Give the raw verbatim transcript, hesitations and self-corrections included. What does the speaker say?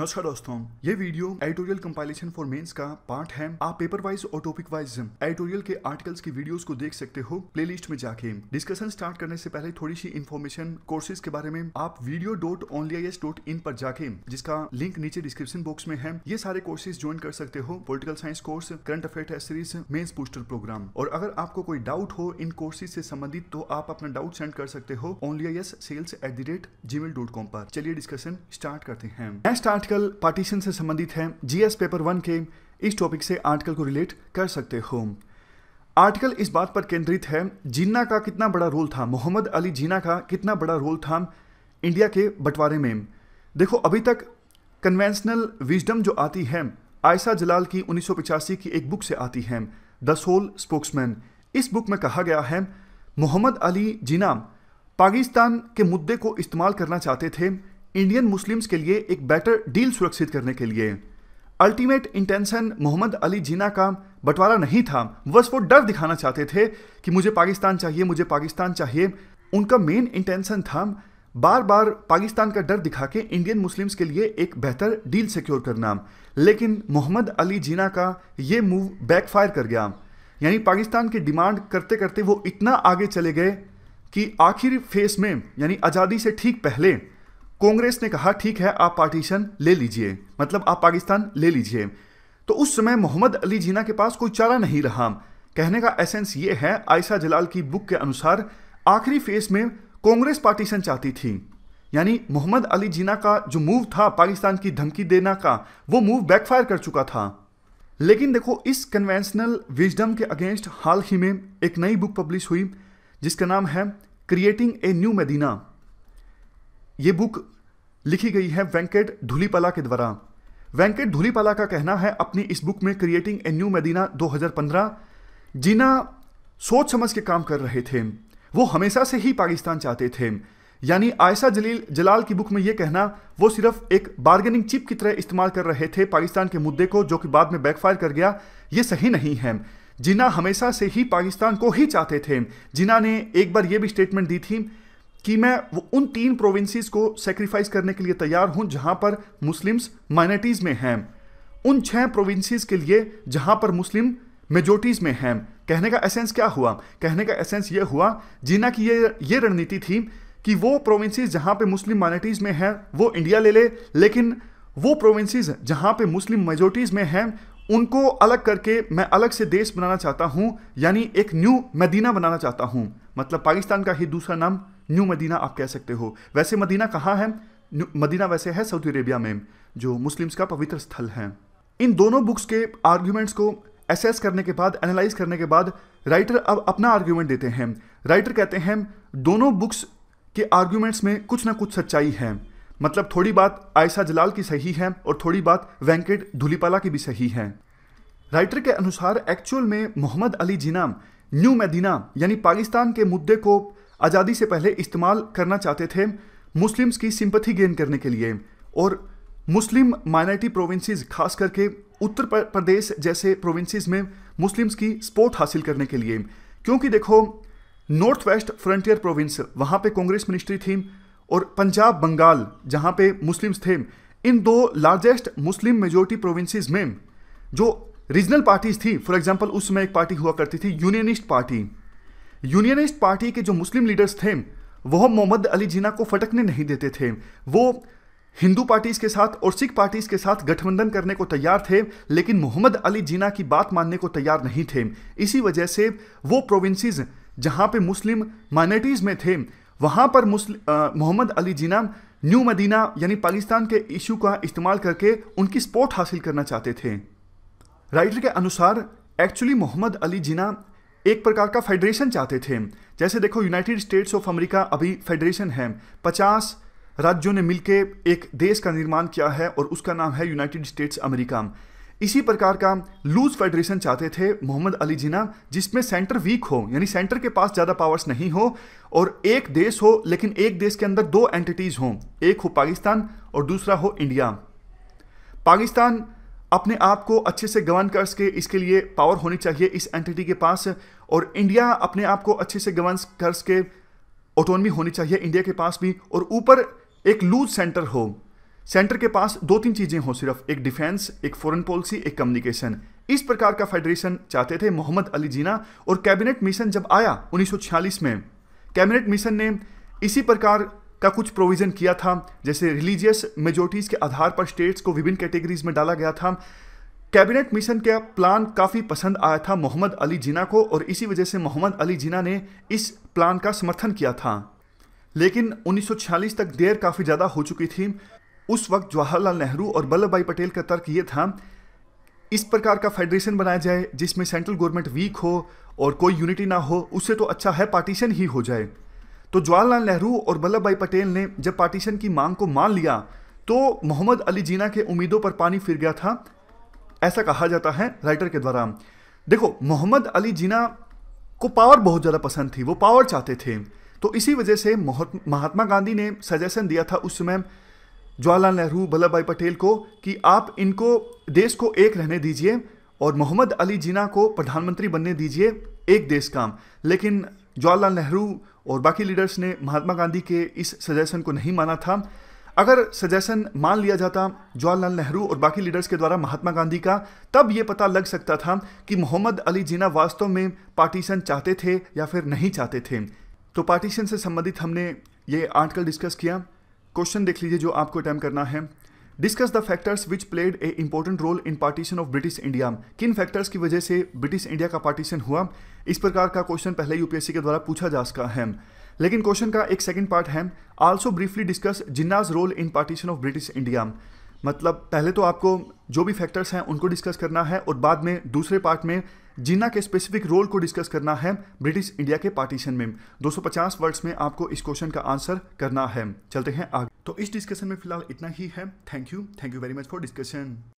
नमस्कार दोस्तों, ये video editorial compilation for mains का पार्ट है। आप पेपर वाइज और टॉपिक वाइज एडिटोरियल के आर्टिकल्स की वीडियोस को देख सकते हो प्लेलिस्ट में जाके। डिस्कशन स्टार्ट करने से पहले थोड़ी सी इन्फॉर्मेशन कोर्सेज के बारे में, आप video dot only I S dot in पर जाके, जिसका लिंक नीचे डिस्क्रिप्शन बॉक्स में है, ये सारे कोर्सेज ज्वाइन कर सकते हो। Political science course, current affair series, mains booster programme. और अगर आपको कोई डाउट हो इन कोर्सेज से संबंधित तो आप अपना डाउट सेंड कर सकते हो onlyiassales at Gmail dot com पर। चलिए डिस्कशन स्टार्ट करते हैं। नेक्स्ट आर्टिकल पार्टीशन से संबंधित है। जीएस पेपर वन के इस टॉपिक से आर्टिकल को रिलेट कर सकते हो। आर्टिकल इस बात पर केंद्रित है जिन्ना का कितना बड़ा रोल था, मोहम्मद अली जिन्ना का कितना बड़ा रोल था इंडिया के बंटवारे में। देखो, अभी तक कन्वेंशनल विजडम जो आती है आयशा जलाल की उन्नीस सौ पचासी की एक बुक से आती है, द सोल स्पोक्समैन। इस बुक में कहा गया है मोहम्मद अली जिन्ना पाकिस्तान के मुद्दे को इस्तेमाल करना चाहते थे इंडियन मुस्लिम्स के लिए एक बेटर डील सुरक्षित करने के लिए। अल्टीमेट इंटेंशन मोहम्मद अली जिन्ना का बंटवारा नहीं था, बस वो डर दिखाना चाहते थे कि मुझे पाकिस्तान चाहिए, मुझे पाकिस्तान चाहिए। उनका मेन इंटेंशन था बार बार पाकिस्तान का डर दिखा के इंडियन मुस्लिम्स के लिए एक बेहतर डील सिक्योर करना। लेकिन मोहम्मद अली जिन्ना का ये मूव बैकफायर कर गया, यानी पाकिस्तान की डिमांड करते करते वो इतना आगे चले गए कि आखिर फेस में, यानी आज़ादी से ठीक पहले, कांग्रेस ने कहा ठीक है आप पार्टीशन ले लीजिए, मतलब आप पाकिस्तान ले लीजिए। तो उस समय मोहम्मद अली जिन्ना के पास कोई चारा नहीं रहा। कहने का एसेंस ये है, आयशा जलाल की बुक के अनुसार आखिरी फेस में कांग्रेस पार्टीशन चाहती थी, यानी मोहम्मद अली जिन्ना का जो मूव था पाकिस्तान की धमकी देना का, वो मूव बैकफायर कर चुका था। लेकिन देखो, इस कन्वेंशनल विजडम के अगेंस्ट हाल ही में एक नई बुक पब्लिश हुई जिसका नाम है क्रिएटिंग ए न्यू मेदिना। ये बुक लिखी गई है वेंकट धुलीपाला के द्वारा। वेंकट धुलीपाला का कहना है अपनी इस बुक में, क्रिएटिंग ए न्यू मेदिना दो हज़ार पंद्रह, जिन्ना सोच समझ के काम कर रहे थे। वो हमेशा से ही पाकिस्तान चाहते थे, यानी आयशा जलील जलाल की बुक में ये कहना वो सिर्फ एक बार्गेनिंग चिप की तरह इस्तेमाल कर रहे थे पाकिस्तान के मुद्दे को, जो कि बाद में बैकफायर कर गया, ये सही नहीं है। जिन्ना हमेशा से ही पाकिस्तान को ही चाहते थे। जिन्ना ने एक बार ये भी स्टेटमेंट दी थी कि मैं वो उन तीन प्रोविंसेस को सेक्रीफाइस करने के लिए तैयार हूं जहां पर मुस्लिम्स माइनॉरिटीज़ में हैं, उन छह प्रोविंसेस के लिए जहां पर मुस्लिम मेजोरिटीज़ में हैं। कहने का एसेंस क्या हुआ? कहने का एसेंस ये हुआ, जिन्ना की ये ये रणनीति थी कि वो प्रोविंसेस जहां पे मुस्लिम माइनॉरिटीज़ में हैं वो इंडिया ले ले, लेकिन वो प्रोविंसेस जहां पे मुस्लिम मेजोरिटीज़ में हैं उनको अलग करके मैं अलग से देश बनाना चाहता हूँ, यानी एक न्यू मदीना बनाना चाहता हूँ। मतलब पाकिस्तान का ही दूसरा नाम न्यू मदीना आप कह सकते हो। वैसे मदीना कहाँ है? मदीना वैसे है सऊदी अरेबिया में, जो मुस्लिम्स का पवित्र स्थल है। इन दोनों बुक्स के आर्ग्यूमेंट्स को एसेस करने के बाद, एनालाइज करने के बाद, राइटर अब अपना आर्ग्यूमेंट देते हैं। राइटर कहते हैं दोनों बुक्स के आर्ग्यूमेंट्स में कुछ ना कुछ सच्चाई है। मतलब थोड़ी बात आयशा जलाल की सही है और थोड़ी बात वेंकट धुलीपाला की भी सही है। राइटर के अनुसार एक्चुअल में मोहम्मद अली जिन्ना न्यू मदीना यानी पाकिस्तान के मुद्दे को आज़ादी से पहले इस्तेमाल करना चाहते थे मुस्लिम्स की सिंपथी गेन करने के लिए, और मुस्लिम माइनॉरिटी प्रोविंसेस खास करके उत्तर प्रदेश जैसे प्रोविंसेस में मुस्लिम्स की सपोर्ट हासिल करने के लिए। क्योंकि देखो, नॉर्थ वेस्ट फ्रंटियर प्रोविंस, वहाँ पे कांग्रेस मिनिस्ट्री थी, और पंजाब बंगाल जहाँ पे मुस्लिम्स थे, इन दो लार्जेस्ट मुस्लिम मेजोरिटी प्रोविंसेस में जो रीजनल पार्टीज़ थी, फॉर एग्जाम्पल उस समय एक पार्टी हुआ करती थी यूनियनिस्ट पार्टी। यूनियनिस्ट पार्टी के जो मुस्लिम लीडर्स थे वह मोहम्मद अली जिन्ना को फटकने नहीं देते थे। वो हिंदू पार्टीज़ के साथ और सिख पार्टीज़ के साथ गठबंधन करने को तैयार थे, लेकिन मोहम्मद अली जिन्ना की बात मानने को तैयार नहीं थे। इसी वजह से वो प्रोविंसेस जहाँ पे मुस्लिम माइनॉरिटीज़ में थे वहाँ पर मोहम्मद अली जिन्ना न्यू मदीना यानी पाकिस्तान के इशू का इस्तेमाल करके उनकी सपोर्ट हासिल करना चाहते थे। राइटर के अनुसार एक्चुअली मोहम्मद अली जिन्ना एक प्रकार का फेडरेशन चाहते थे। जैसे देखो, यूनाइटेड स्टेट्स ऑफ अमेरिका अभी फेडरेशन है, पचास राज्यों ने मिलके एक देश का निर्माण किया है और उसका नाम है यूनाइटेड स्टेट्स अमेरिका। इसी प्रकार का लूज फेडरेशन चाहते थे मोहम्मद अली जिन्ना, जिसमें सेंटर वीक हो, यानी सेंटर के पास ज़्यादा पावर्स नहीं हो, और एक देश हो, लेकिन एक देश के अंदर दो एंटिटीज़ हों, एक हो पाकिस्तान और दूसरा हो इंडिया। पाकिस्तान अपने आप को अच्छे से गवर्न कर सके, इसके लिए पावर होनी चाहिए इस एंटिटी के पास, और इंडिया अपने आप को अच्छे से गवर्न कर सके, ऑटोनमी होनी चाहिए इंडिया के पास भी, और ऊपर एक लूज सेंटर हो। सेंटर के पास दो तीन चीजें हो सिर्फ, एक डिफेंस, एक फॉरेन पॉलिसी, एक कम्युनिकेशन। इस प्रकार का फेडरेशन चाहते थे मोहम्मद अली जिन्ना। और कैबिनेट मिशन जब आया उन्नीस सौ छियालीस में, कैबिनेट मिशन ने इसी प्रकार का कुछ प्रोविजन किया था। जैसे रिलीजियस मेजोरिटीज के आधार पर स्टेट्स को विभिन्न कैटेगरीज में डाला गया था। कैबिनेट मिशन का प्लान काफ़ी पसंद आया था मोहम्मद अली जिन्ना को और इसी वजह से मोहम्मद अली जिन्ना ने इस प्लान का समर्थन किया था। लेकिन उन्नीस सौ छियालीस तक देर काफ़ी ज़्यादा हो चुकी थी। उस वक्त जवाहरलाल नेहरू और वल्लभ भाई पटेल का तर्क ये था, इस प्रकार का फेडरेशन बनाया जाए जिसमें सेंट्रल गवर्नमेंट वीक हो और कोई यूनिटी ना हो, उससे तो अच्छा है पार्टीशन ही हो जाए। तो जवाहरलाल नेहरू और वल्लभ भाई पटेल ने जब पार्टीशन की मांग को मान लिया तो मोहम्मद अली जिन्ना के उम्मीदों पर पानी फिर गया था, ऐसा कहा जाता है राइटर के द्वारा। देखो, मोहम्मद अली जिन्ना को पावर बहुत ज़्यादा पसंद थी, वो पावर चाहते थे। तो इसी वजह से महात्मा गांधी ने सजेशन दिया था उस समय जवाहरलाल नेहरू, वल्लभ भाई पटेल को कि आप इनको, देश को एक रहने दीजिए और मोहम्मद अली जिन्ना को प्रधानमंत्री बनने दीजिए एक देश का। लेकिन जवाहरलाल नेहरू और बाकी लीडर्स ने महात्मा गांधी के इस सजेशन को नहीं माना था। अगर सजेशन मान लिया जाता जवाहरलाल नेहरू और बाकी लीडर्स के द्वारा महात्मा गांधी का, तब ये पता लग सकता था कि मोहम्मद अली जिन्ना वास्तव में पार्टीशन चाहते थे या फिर नहीं चाहते थे। तो पार्टीशन से संबंधित हमने ये आर्टिकल डिस्कस किया। क्वेश्चन देख लीजिए जो आपको अटेम्प्ट करना है। Discuss the factors which played a important role in partition of British India. किन फैक्टर्स की वजह से ब्रिटिश इंडिया का पार्टीशन हुआ, इस प्रकार का क्वेश्चन पहले यूपीएससी के द्वारा पूछा जा सका है। लेकिन क्वेश्चन का एक सेकंड पार्ट है, also briefly discuss Jinnah's role in partition of British India. मतलब पहले तो आपको जो भी फैक्टर्स हैं उनको डिस्कस करना है और बाद में दूसरे पार्ट में जिन्ना के स्पेसिफिक रोल को डिस्कस करना है ब्रिटिश इंडिया के पार्टीशन में। दो सौ पचास वर्ड्स में आपको इस क्वेश्चन का आंसर करना है। चलते हैं आगे। तो इस डिस्कशन में फिलहाल इतना ही है। Thank you, thank you very much for discussion.